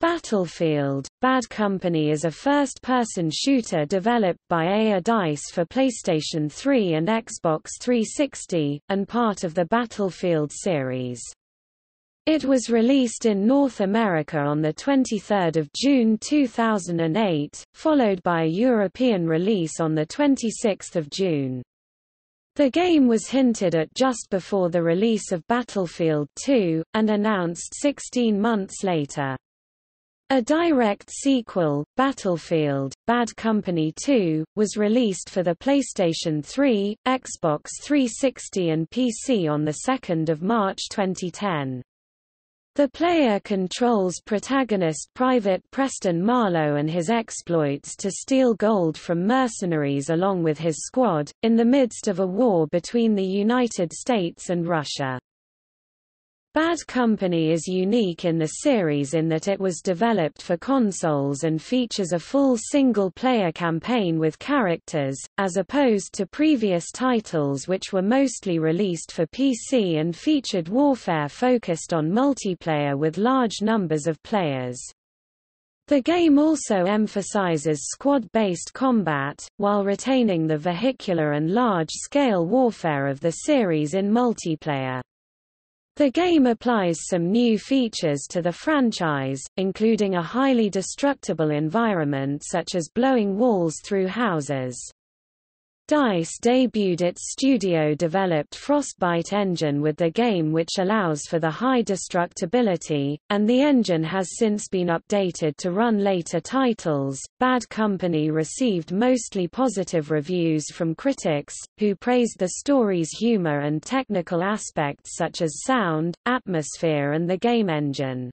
Battlefield, Bad Company is a first-person shooter developed by EA DICE for PlayStation 3 and Xbox 360, and part of the Battlefield series. It was released in North America on 23 June 2008, followed by a European release on 26 June. The game was hinted at just before the release of Battlefield 2, and announced 16 months later. A direct sequel, Battlefield, Bad Company 2, was released for the PlayStation 3, Xbox 360 and PC on 2 March 2010. The player controls protagonist Private Preston Marlowe and his exploits to steal gold from mercenaries along with his squad, in the midst of a war between the United States and Russia. Bad Company is unique in the series in that it was developed for consoles and features a full single-player campaign with characters, as opposed to previous titles which were mostly released for PC and featured warfare focused on multiplayer with large numbers of players. The game also emphasizes squad-based combat, while retaining the vehicular and large-scale warfare of the series in multiplayer. The game applies some new features to the franchise, including a highly destructible environment such as blowing walls through houses. DICE debuted its studio-developed Frostbite engine with the game, which allows for the high destructibility, and the engine has since been updated to run later titles. Bad Company received mostly positive reviews from critics, who praised the story's humor and technical aspects such as sound, atmosphere and the game engine.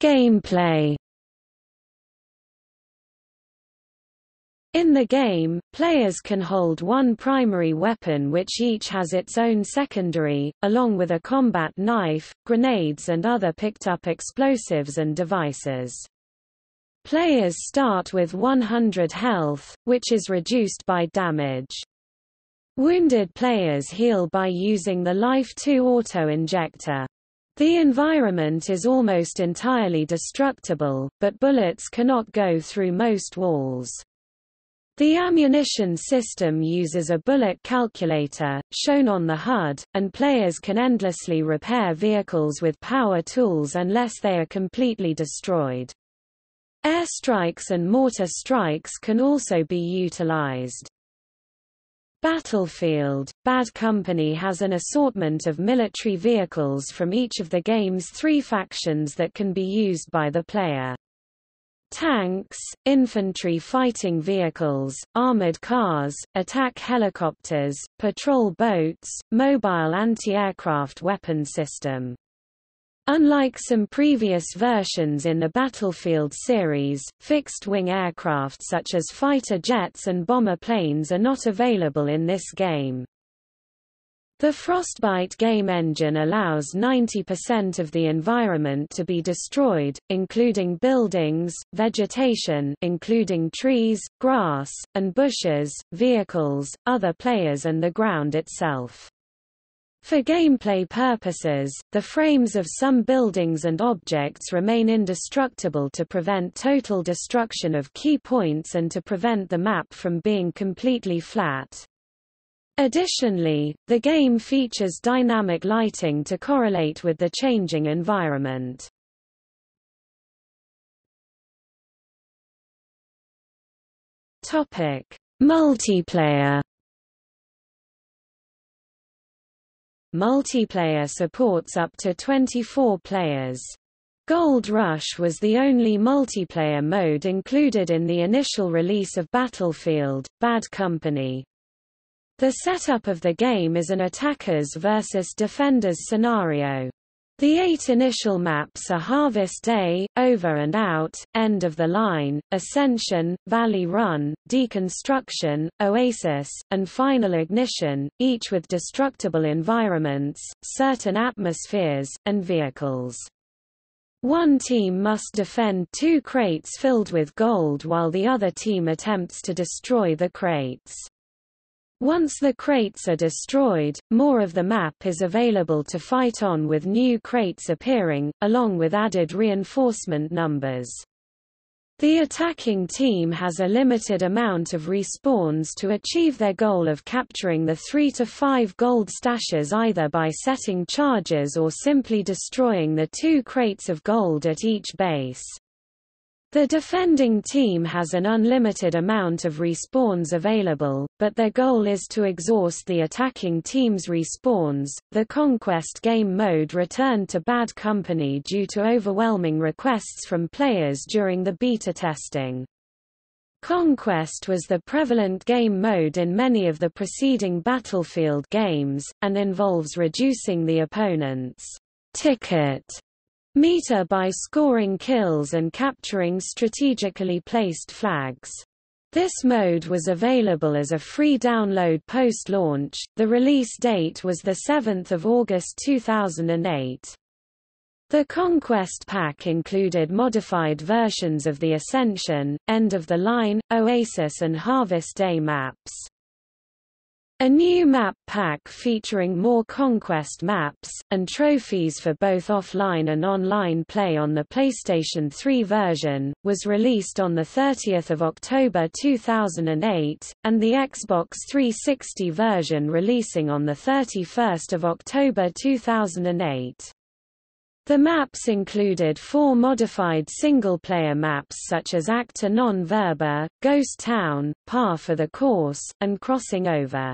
Gameplay. In the game, players can hold one primary weapon which each has its own secondary, along with a combat knife, grenades and other picked-up explosives and devices. Players start with 100 health, which is reduced by damage. Wounded players heal by using the Life 2 auto-injector. The environment is almost entirely destructible, but bullets cannot go through most walls. The ammunition system uses a bullet calculator, shown on the HUD, and players can endlessly repair vehicles with power tools unless they are completely destroyed. Airstrikes and mortar strikes can also be utilized. Battlefield, Bad Company has an assortment of military vehicles from each of the game's three factions that can be used by the player. Tanks, infantry fighting vehicles, armored cars, attack helicopters, patrol boats, mobile anti-aircraft weapon system. Unlike some previous versions in the Battlefield series, fixed-wing aircraft such as fighter jets and bomber planes are not available in this game. The Frostbite game engine allows 90% of the environment to be destroyed, including buildings, vegetation including trees, grass, and bushes, vehicles, other players and the ground itself. For gameplay purposes, the frames of some buildings and objects remain indestructible to prevent total destruction of key points and to prevent the map from being completely flat. Additionally, the game features dynamic lighting to correlate with the changing environment. Multiplayer. Multiplayer supports up to 24 players. Gold Rush was the only multiplayer mode included in the initial release of Battlefield, Bad Company. The setup of the game is an attackers versus defenders scenario. The 8 initial maps are Harvest Day, Over and Out, End of the Line, Ascension, Valley Run, Deconstruction, Oasis, and Final Ignition, each with destructible environments, certain atmospheres, and vehicles. One team must defend 2 crates filled with gold while the other team attempts to destroy the crates. Once the crates are destroyed, more of the map is available to fight on with new crates appearing, along with added reinforcement numbers. The attacking team has a limited amount of respawns to achieve their goal of capturing the 3 to 5 gold stashes either by setting charges or simply destroying the 2 crates of gold at each base. The defending team has an unlimited amount of respawns available, but their goal is to exhaust the attacking team's respawns. The Conquest game mode returned to Bad Company due to overwhelming requests from players during the beta testing. Conquest was the prevalent game mode in many of the preceding Battlefield games, and involves reducing the opponent's ticket meter by scoring kills and capturing strategically placed flags. This mode was available as a free download post-launch. The release date was the 7th of August 2008. The Conquest pack included modified versions of the Ascension, End of the Line, Oasis and Harvest Day maps. A new map pack featuring more Conquest maps, and trophies for both offline and online play on the PlayStation 3 version, was released on 30 October 2008, and the Xbox 360 version releasing on 31 October 2008. The maps included 4 modified single-player maps such as Acta Non Verba, Ghost Town, Par for the Course, and Crossing Over.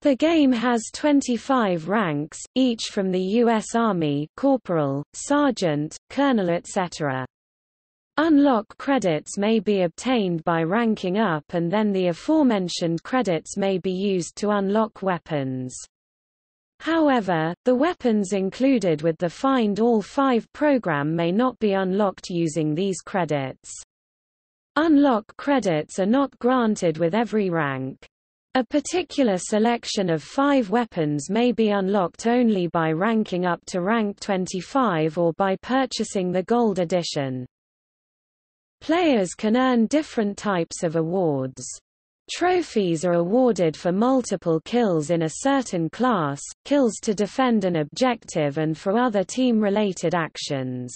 The game has 25 ranks, each from the U.S. Army, corporal, sergeant, colonel, etc. Unlock credits may be obtained by ranking up, and then the aforementioned credits may be used to unlock weapons. However, the weapons included with the Find All 5 program may not be unlocked using these credits. Unlock credits are not granted with every rank. A particular selection of 5 weapons may be unlocked only by ranking up to rank 25 or by purchasing the Gold Edition. Players can earn different types of awards. Trophies are awarded for multiple kills in a certain class, kills to defend an objective and for other team-related actions.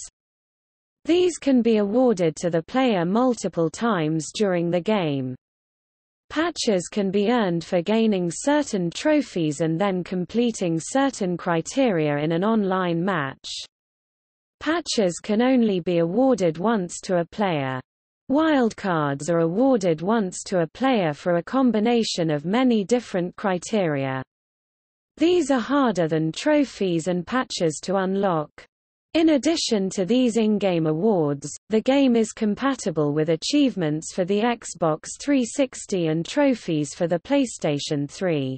These can be awarded to the player multiple times during the game. Patches can be earned for gaining certain trophies and then completing certain criteria in an online match. Patches can only be awarded once to a player. Wildcards are awarded once to a player for a combination of many different criteria. These are harder than trophies and patches to unlock. In addition to these in-game awards, the game is compatible with achievements for the Xbox 360 and trophies for the PlayStation 3.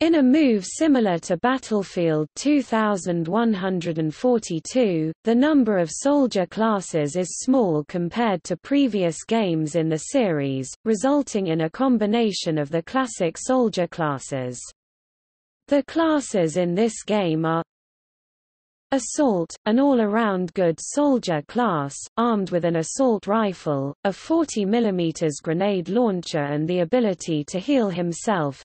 In a move similar to Battlefield 2142, the number of soldier classes is small compared to previous games in the series, resulting in a combination of the classic soldier classes. The classes in this game are Assault, an all-around good soldier class, armed with an assault rifle, a 40 mm grenade launcher and the ability to heal himself.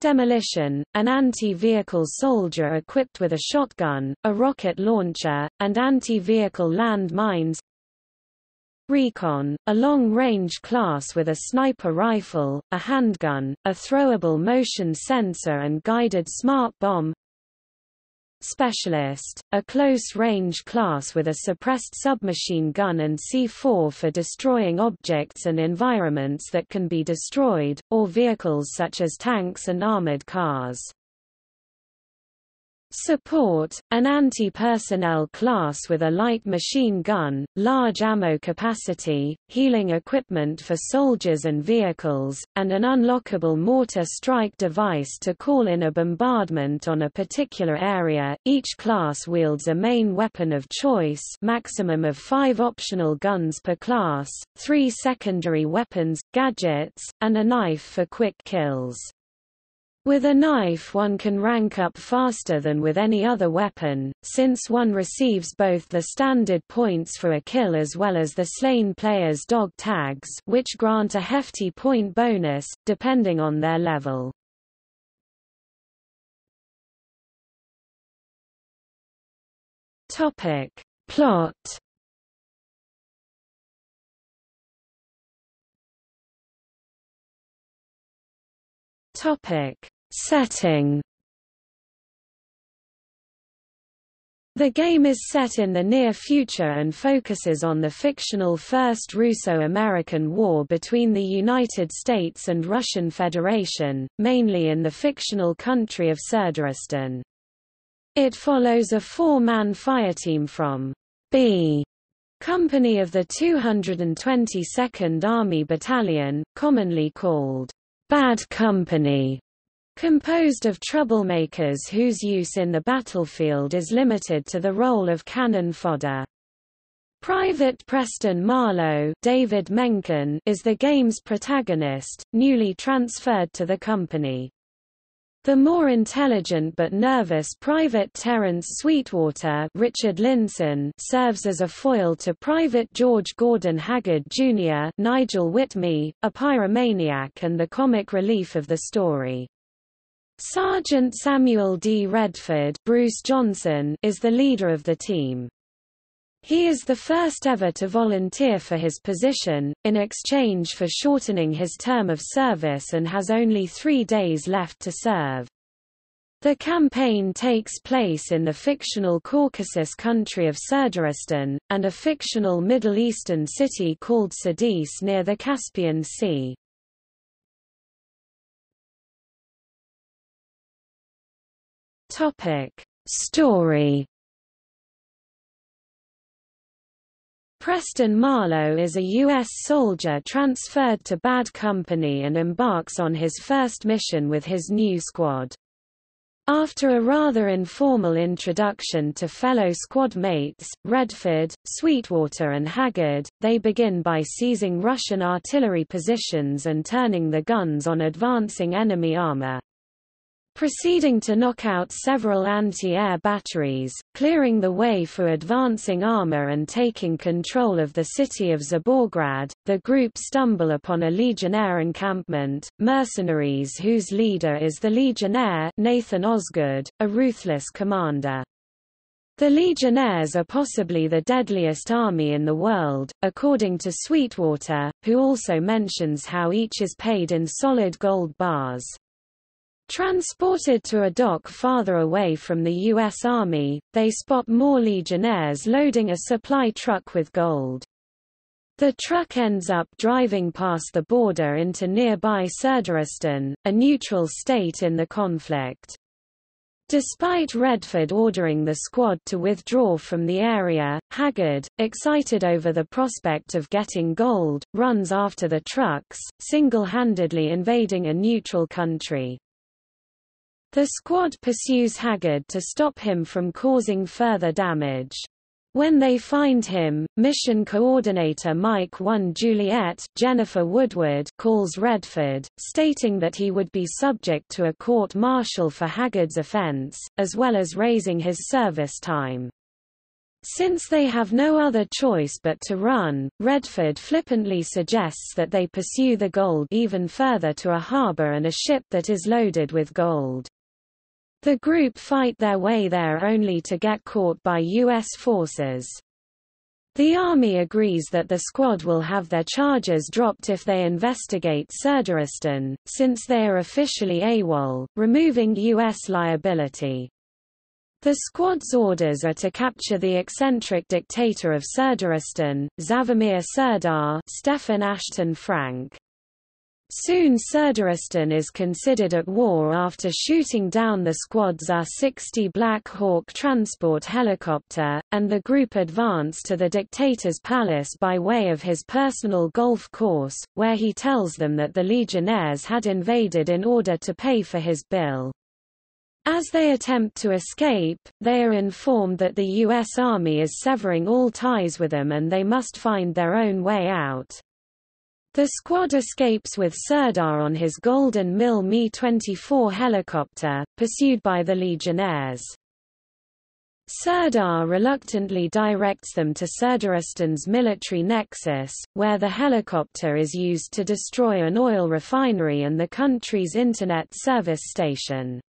Demolition, an anti-vehicle soldier equipped with a shotgun, a rocket launcher, and anti-vehicle land mines. Recon, a long-range class with a sniper rifle, a handgun, a throwable motion sensor and guided smart bomb. Specialist, a close-range class with a suppressed submachine gun and C4 for destroying objects and environments that can be destroyed, or vehicles such as tanks and armored cars. Support, an anti-personnel class with a light machine gun, large ammo capacity, healing equipment for soldiers and vehicles, and an unlockable mortar strike device to call in a bombardment on a particular area. Each class wields a main weapon of choice, maximum of 5 optional guns per class, 3 secondary weapons, gadgets, and a knife for quick kills. With a knife one can rank up faster than with any other weapon, since one receives both the standard points for a kill as well as the slain player's dog tags, which grant a hefty point bonus, depending on their level. Plot. Setting. The game is set in the near future and focuses on the fictional First Russo-American War between the United States and Russian Federation, mainly in the fictional country of Serdaristan. It follows a four-man fireteam from B Company of the 222nd Army Battalion, commonly called Bad Company, composed of troublemakers whose use in the battlefield is limited to the role of cannon fodder. Private Preston Marlowe David Menken is the game's protagonist, newly transferred to the company. The more intelligent but nervous Private Terence Sweetwater Richard Linson serves as a foil to Private George Gordon Haggard Jr. Nigel Whitmey, a pyromaniac and the comic relief of the story. Sergeant Samuel D. Redford Bruce Johnson is the leader of the team. He is the first ever to volunteer for his position, in exchange for shortening his term of service, and has only 3 days left to serve. The campaign takes place in the fictional Caucasus country of Serdaristan, and a fictional Middle Eastern city called Sadis near the Caspian Sea. Story. Preston Marlowe is a U.S. soldier transferred to Bad Company and embarks on his first mission with his new squad. After a rather informal introduction to fellow squad mates, Redford, Sweetwater and Haggard, they begin by seizing Russian artillery positions and turning the guns on advancing enemy armor. Proceeding to knock out several anti-air batteries, clearing the way for advancing armor and taking control of the city of Zaborgrad, the group stumble upon a Legionnaire encampment, mercenaries whose leader is the Legionnaire Nathan Osgood, a ruthless commander. The Legionnaires are possibly the deadliest army in the world, according to Sweetwater, who also mentions how each is paid in solid gold bars. Transported to a dock farther away from the U.S. Army, they spot more Legionnaires loading a supply truck with gold. The truck ends up driving past the border into nearby Serdaristan, a neutral state in the conflict. Despite Redford ordering the squad to withdraw from the area, Haggard, excited over the prospect of getting gold, runs after the trucks, single-handedly invading a neutral country. The squad pursues Haggard to stop him from causing further damage. When they find him, mission coordinator Mike 1 Juliet Jennifer Woodward calls Redford, stating that he would be subject to a court-martial for Haggard's offense, as well as raising his service time. Since they have no other choice but to run, Redford flippantly suggests that they pursue the gold even further to a harbor and a ship that is loaded with gold. The group fight their way there only to get caught by U.S. forces. The army agrees that the squad will have their charges dropped if they investigate Serdaristan, since they are officially AWOL, removing U.S. liability. The squad's orders are to capture the eccentric dictator of Serdaristan, Zavimir Serdar, Stefan Ashton Frank. Soon Serdaristan is considered at war after shooting down the squad's A-60 Black Hawk transport helicopter, and the group advance to the dictator's palace by way of his personal golf course, where he tells them that the Legionnaires had invaded in order to pay for his bill. As they attempt to escape, they are informed that the U.S. Army is severing all ties with them and they must find their own way out. The squad escapes with Serdar on his golden Mil Mi-24 helicopter, pursued by the legionnaires. Serdar reluctantly directs them to Serdaristan's military nexus, where the helicopter is used to destroy an oil refinery and the country's internet service station.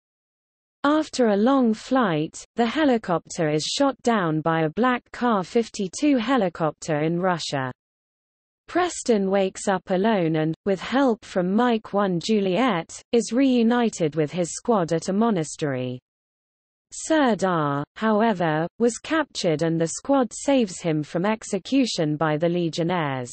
After a long flight, the helicopter is shot down by a Black Hind-52 helicopter in Russia. Preston wakes up alone and, with help from Mike 1 Juliet, is reunited with his squad at a monastery. Serdar, however, was captured and the squad saves him from execution by the legionnaires.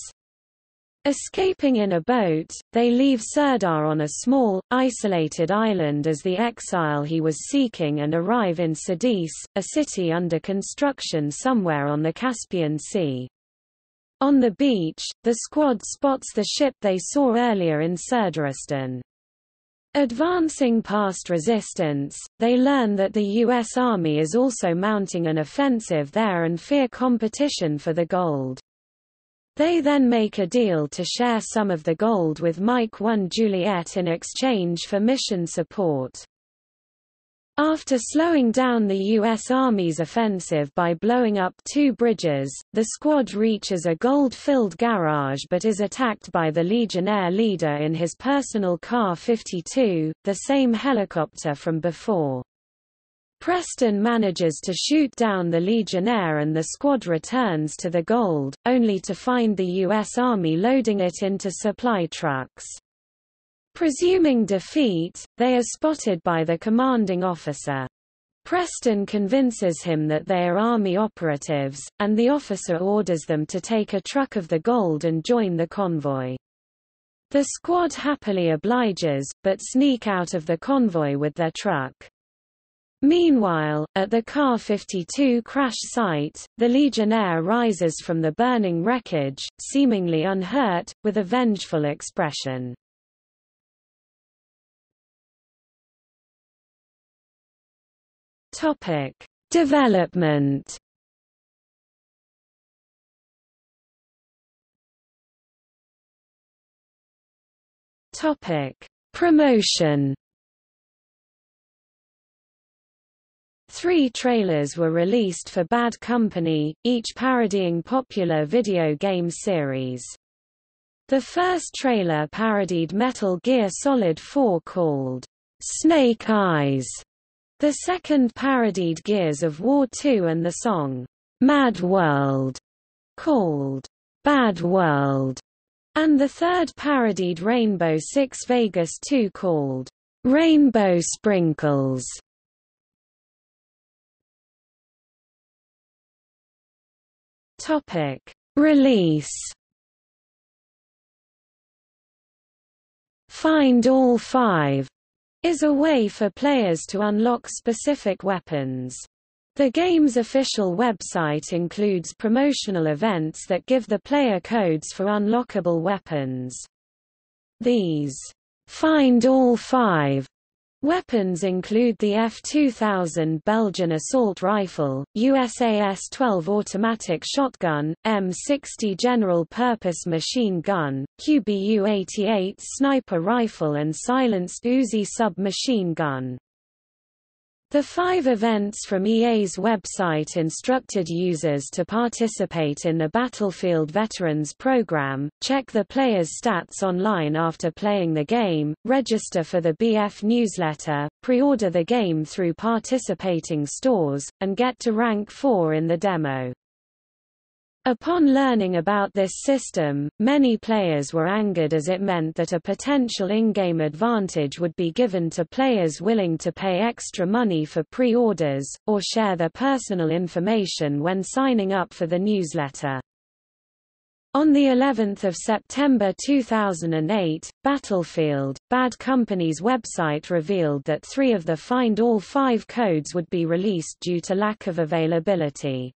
Escaping in a boat, they leave Serdar on a small, isolated island as the exile he was seeking and arrive in Sadice, a city under construction somewhere on the Caspian Sea. On the beach, the squad spots the ship they saw earlier in Serdaristan. Advancing past resistance, they learn that the U.S. Army is also mounting an offensive there and fear competition for the gold. They then make a deal to share some of the gold with Mike 1 Juliet in exchange for mission support. After slowing down the U.S. Army's offensive by blowing up 2 bridges, the squad reaches a gold-filled garage but is attacked by the Legionnaire leader in his personal Car-52, the same helicopter from before. Preston manages to shoot down the Legionnaire and the squad returns to the gold, only to find the U.S. Army loading it into supply trucks. Presuming defeat, they are spotted by the commanding officer. Preston convinces him that they are army operatives, and the officer orders them to take a truck of the gold and join the convoy. The squad happily obliges, but sneak out of the convoy with their truck. Meanwhile, at the Car-52 crash site, the Legionnaire rises from the burning wreckage, seemingly unhurt, with a vengeful expression. Development. Promotion. 3 trailers were released for Bad Company, each parodying popular video game series. The first trailer parodied Metal Gear Solid 4 called Snake Eyes. The second parodied Gears of War 2 and the song, Mad World, called Bad World, and the third parodied Rainbow Six Vegas 2 called Rainbow Sprinkles. Release. Find all 5. Is a way for players to unlock specific weapons. The game's official website includes promotional events that give the player codes for unlockable weapons. These Find All 5 weapons include the F2000 Belgian assault rifle, USAS-12 automatic shotgun, M60 general-purpose machine gun, QBU-88 sniper rifle and silenced Uzi submachine gun. The 5 events from EA's website instructed users to participate in the Battlefield Veterans Program, check the player's stats online after playing the game, register for the BF newsletter, pre-order the game through participating stores, and get to rank 4 in the demo. Upon learning about this system, many players were angered as it meant that a potential in-game advantage would be given to players willing to pay extra money for pre-orders, or share their personal information when signing up for the newsletter. On the 11th of September 2008, Battlefield, Bad Company's website revealed that 3 of the Find All 5 codes would be released due to lack of availability.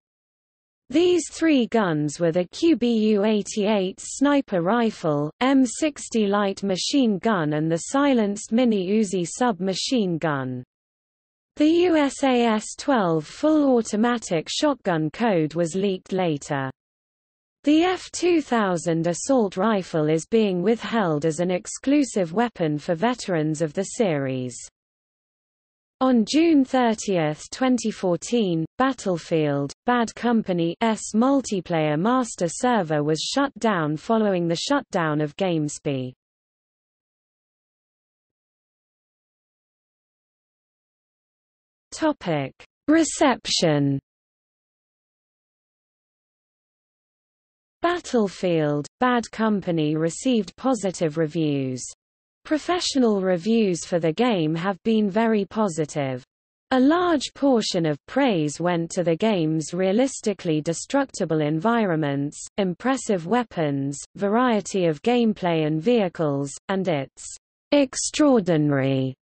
These 3 guns were the QBU-88 sniper rifle, M60 light machine gun and the silenced mini Uzi submachine gun. The USAS-12 full automatic shotgun code was leaked later. The F2000 assault rifle is being withheld as an exclusive weapon for veterans of the series. On June 30, 2014, Battlefield, Bad Company's multiplayer master server was shut down following the shutdown of GameSpy. Reception. Battlefield, Bad Company received positive reviews. Professional reviews for the game have been very positive. A large portion of praise went to the game's realistically destructible environments, impressive weapons, variety of gameplay and vehicles, and its extraordinary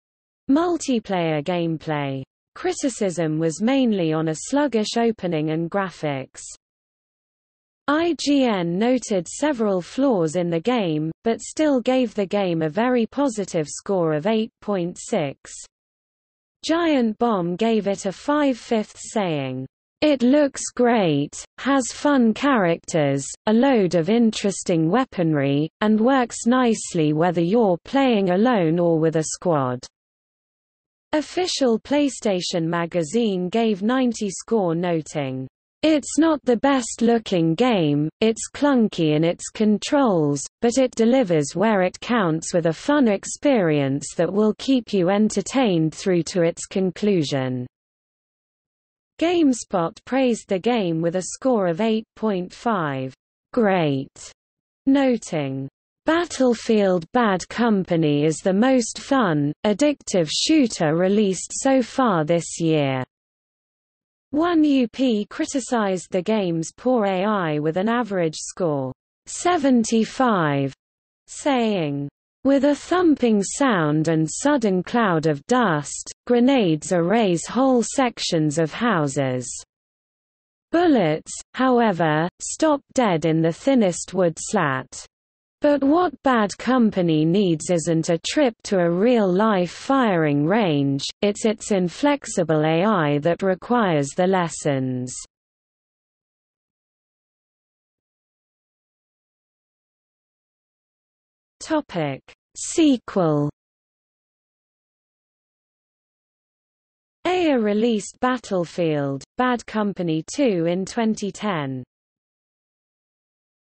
multiplayer gameplay. Criticism was mainly on a sluggish opening and graphics. IGN noted several flaws in the game, but still gave the game a very positive score of 8.6. Giant Bomb gave it a 5/5, saying, "It looks great, has fun characters, a load of interesting weaponry, and works nicely whether you're playing alone or with a squad." Official PlayStation Magazine gave 90 score, noting, "It's not the best-looking game, it's clunky in its controls, but it delivers where it counts with a fun experience that will keep you entertained through to its conclusion." GameSpot praised the game with a score of 8.5. Great, noting, "Battlefield Bad Company is the most fun, addictive shooter released so far this year." 1UP criticized the game's poor AI with an average score 75, saying, "With a thumping sound and sudden cloud of dust, grenades erase whole sections of houses. Bullets, however, stop dead in the thinnest wood slat. But what Bad Company needs isn't a trip to a real-life firing range, it's its inflexible AI that requires the lessons." Topic: Sequel. EA released Battlefield, Bad Company 2 in 2010.